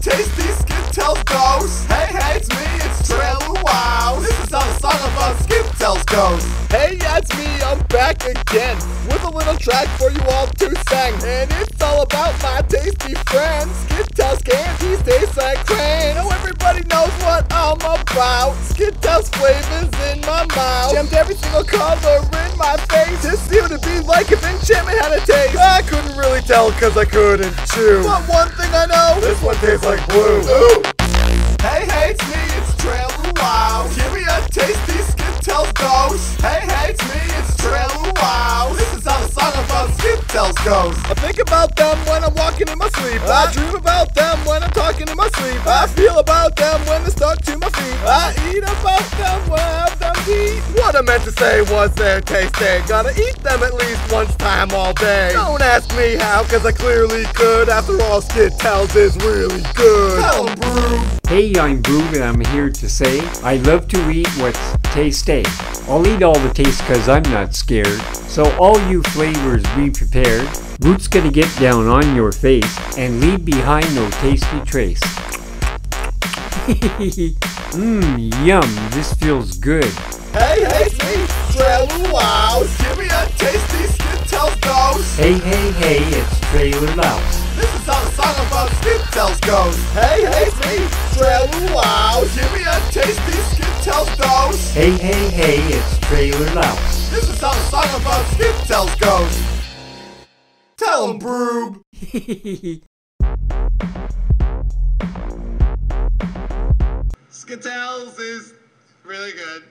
Tasty Skiptails goes. Hey, hey, it's me, it's Trail Wow. This is how the song about Skiptails goes. Hey, yeah, it's me, I'm back again with a little track for you all to sing. And it's all about my tasty friends, Skiptails candies taste like cream. Now everybody knows what I'm about. Skiptails flavors in my mouth, jammed every single color in my face. This seemed to be like if enchantment had a taste. I couldn't really tell cause I couldn't chew, but one thing I know, this one tastes like blue. Ooh. Hey, hey, it's me, it's Trail Wow. Give me a tasty Skiptails dose. Hey, hey, it's me, it's Trail Wow. This is how the song about Skiptails goes. I think about them when I'm walking in my sleep. I dream about them when I'm talking in my sleep. I feel about them when they're stuck to my feet. I eat about them when I have them eat. What I meant to say was they're tasty. Gotta eat them at least once time all day. Don't ask me how, cause I clearly could. After all, Skiptails is really good. Tell them, Brube. Hey, I'm Brube and I'm here to say I love to eat what's tasty. I'll eat all the taste cause I'm not scared. So all you flavors be prepared. Brube's gonna get down on your face and leave behind no tasty trace. Mmm, yum, this feels good. Hey, hey, it's me, Trail Louse. Give me a tasty Skiptails dose. Hey, hey, hey, it's Trail Louse. This is how the song about Skiptails goes. Hey, hey, it's me, Trail Louse. Give me a tasty Skiptails dose. Hey, hey, hey, it's Trail Louse. This is how the song about Skiptails goes. Tell 'em, Brube. Skiptails is really good.